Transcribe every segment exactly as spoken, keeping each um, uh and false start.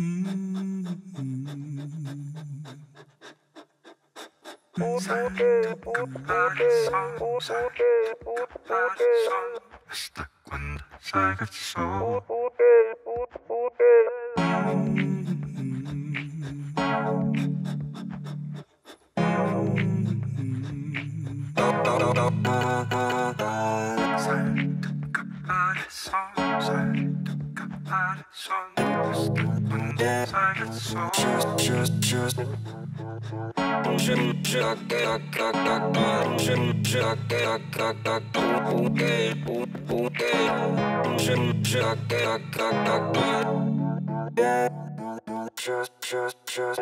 Just, just, just,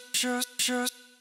yeah. Just, just, just.